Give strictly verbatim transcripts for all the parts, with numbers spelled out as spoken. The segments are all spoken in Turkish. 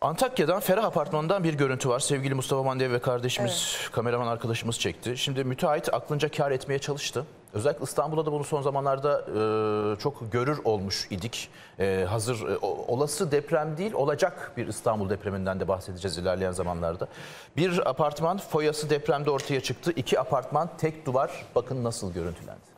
Antakya'dan Ferah Apartman'dan bir görüntü var. Sevgili Mustafa Mandev ve kardeşimiz, evet, kameraman arkadaşımız çekti. Şimdi müteahhit aklınca kar etmeye çalıştı. Özellikle İstanbul'da da bunu son zamanlarda e, çok görür olmuş idik. E, hazır e, olası deprem değil, olacak bir İstanbul depreminden de bahsedeceğiz ilerleyen zamanlarda. Bir apartman foyası depremde ortaya çıktı. İki apartman tek duvar. Bakın nasıl görüntülendi.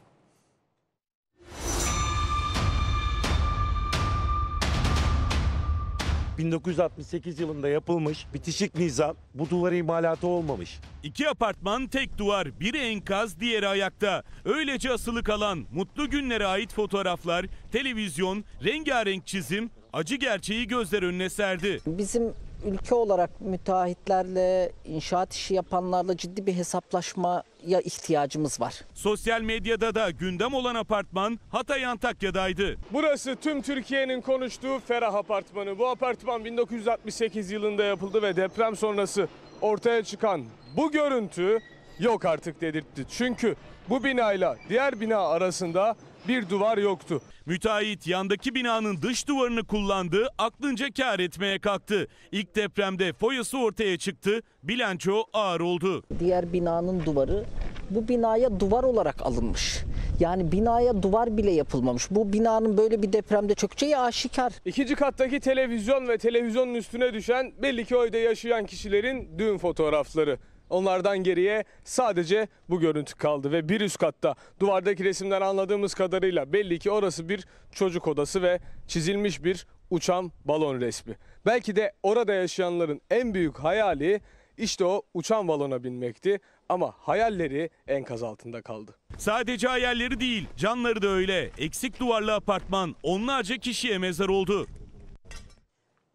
bin dokuz yüz altmış sekiz yılında yapılmış bitişik nizam, bu duvar imalatı olmamış. İki apartman tek duvar, biri enkaz, diğeri ayakta. Öylece asılı kalan mutlu günlere ait fotoğraflar, televizyon, rengarenk çizim acı gerçeği gözler önüne serdi. Bizim ülke olarak müteahhitlerle, inşaat işi yapanlarla ciddi bir hesaplaşmaya ihtiyacımız var. Sosyal medyada da gündem olan apartman Hatay Antakya'daydı. Burası tüm Türkiye'nin konuştuğu Ferah Apartmanı. Bu apartman bin dokuz yüz altmış sekiz yılında yapıldı ve deprem sonrası ortaya çıkan bu görüntü yok artık dedirtti. Çünkü bu binayla diğer bina arasında bir duvar yoktu. Müteahhit yandaki binanın dış duvarını kullandı, aklınca kâr etmeye kalktı. İlk depremde foyası ortaya çıktı, bilanço ağır oldu. Diğer binanın duvarı bu binaya duvar olarak alınmış. Yani binaya duvar bile yapılmamış. Bu binanın böyle bir depremde çökeceği aşikar. İkinci kattaki televizyon ve televizyonun üstüne düşen belli ki o evde yaşayan kişilerin düğün fotoğrafları. Onlardan geriye sadece bu görüntü kaldı ve bir üst katta duvardaki resimden anladığımız kadarıyla belli ki orası bir çocuk odası ve çizilmiş bir uçan balon resmi. Belki de orada yaşayanların en büyük hayali işte o uçan balona binmekti ama hayalleri enkaz altında kaldı. Sadece hayalleri değil, canları da öyle. Eksik duvarlı apartman onlarca kişiye mezar oldu.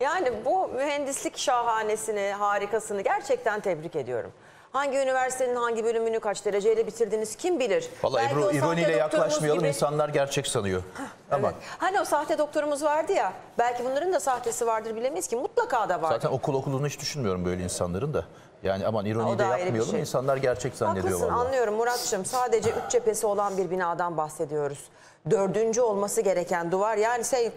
Yani bu mühendislik şahanesini, harikasını gerçekten tebrik ediyorum. Hangi üniversitenin hangi bölümünü kaç dereceyle bitirdiniz kim bilir. Vallahi Ebru, ironiyle yaklaşmayalım gibi... insanlar gerçek sanıyor. Heh, ama evet. Hani o sahte doktorumuz vardı ya, belki bunların da sahtesi vardır, bilemeyiz ki, mutlaka da var. Zaten okul okulunu hiç düşünmüyorum böyle insanların da. Yani aman ironiyle yapmayalım, şey. insanlar gerçek zannediyor. Haklısın, vallahi. Anlıyorum Murat'cığım, sadece üç cephesi olan bir binadan bahsediyoruz. Dördüncü olması gereken duvar, yani sen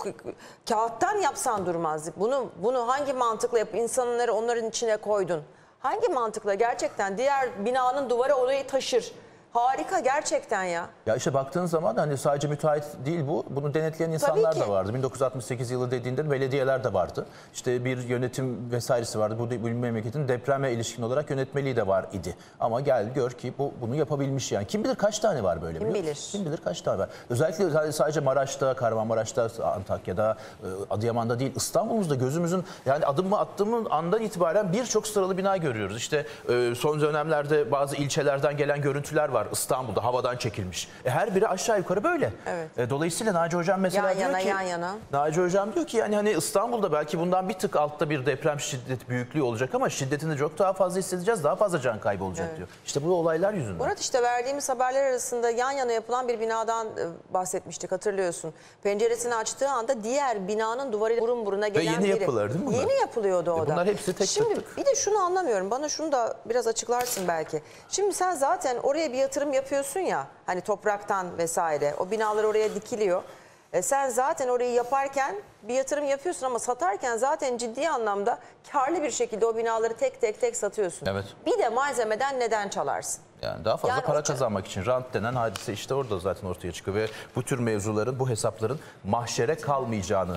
kağıttan yapsan durmazdık. Bunu, bunu hangi mantıkla yap, insanları onların içine koydun? Hangi mantıkla gerçekten diğer binanın duvarı orayı taşır? Harika gerçekten ya. Ya işte baktığın zaman hani sadece müteahhit değil bu. Bunu denetleyen insanlar da vardı. bin dokuz yüz altmış sekiz yılı dediğinde belediyeler de vardı. İşte bir yönetim vesairesi vardı. Bu memleketin depreme ilişkin olarak yönetmeliği de var idi. Ama gel gör ki bu bunu yapabilmiş yani. Kim bilir kaç tane var böyle. Kim bilir. Kim bilir kaç tane var. Özellikle sadece Maraş'ta, Kahramanmaraş'ta, Antakya'da, Adıyaman'da değil, İstanbul'da gözümüzün yani adımı attığımız andan itibaren birçok sıralı bina görüyoruz. İşte son dönemlerde bazı ilçelerden gelen görüntüler var. İstanbul'da havadan çekilmiş. E her biri aşağı yukarı böyle. Evet. E dolayısıyla Naci hocam mesela yan diyor yana, ki yan yana. Naci hocam diyor ki yani hani İstanbul'da belki bundan bir tık altta bir deprem şiddet büyüklüğü olacak ama şiddetini çok daha fazla hissedeceğiz. Daha fazla can kaybı olacak, evet, diyor. İşte bu olaylar yüzünden. Murat, işte verdiğimiz haberler arasında yan yana yapılan bir binadan bahsetmiştik, hatırlıyorsun. Penceresini açtığı anda diğer binanın duvarıyla burun buruna gelen yeni biri. Yeni yapılar değil mi bunlar? Yeni yapılıyordu o e da. Bunlar hepsi tek tek. Şimdi tık tık. Bir de şunu anlamıyorum. Bana şunu da biraz açıklarsın belki. Şimdi sen zaten oraya bir yatırım yapıyorsun ya, hani topraktan vesaire, o binalar oraya dikiliyor. E sen zaten orayı yaparken bir yatırım yapıyorsun ama satarken zaten ciddi anlamda karlı bir şekilde o binaları tek tek tek satıyorsun. Evet. Bir de malzemeden neden çalarsın? Yani daha fazla yani para kazanmak için rant denen hadise işte orada zaten ortaya çıkıyor ve bu tür mevzuların, bu hesapların mahşere kalmayacağını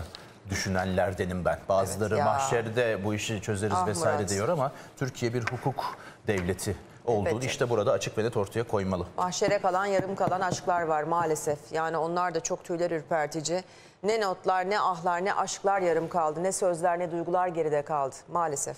düşünenlerdenim ben. Bazıları evet, mahşerde bu işi çözeriz ah, vesaire Murat. diyor ama Türkiye bir hukuk devleti olduğunu evet, işte burada açık ve net ortaya koymalı. Mahşere kalan, yarım kalan aşklar var maalesef. Yani onlar da çok tüyler ürpertici. Ne notlar, ne ahlar, ne aşklar yarım kaldı. Ne sözler, ne duygular geride kaldı maalesef.